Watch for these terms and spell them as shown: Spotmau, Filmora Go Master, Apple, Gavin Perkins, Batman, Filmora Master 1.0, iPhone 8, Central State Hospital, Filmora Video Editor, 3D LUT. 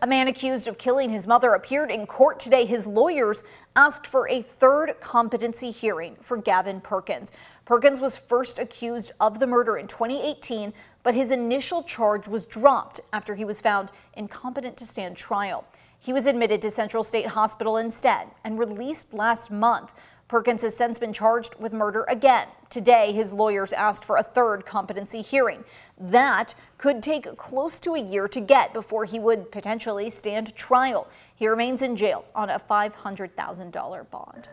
A man accused of killing his mother appeared in court today. His lawyers asked for a third competency hearing for Gavin Perkins. Perkins was first accused of the murder in 2018, but his initial charge was dropped after he was found incompetent to stand trial. He was admitted to Central State Hospital instead and released last month. Perkins has since been charged with murder again. Today, his lawyers asked for a third competency hearing. That could take close to a year to get before he would potentially stand trial. He remains in jail on a $500,000 bond.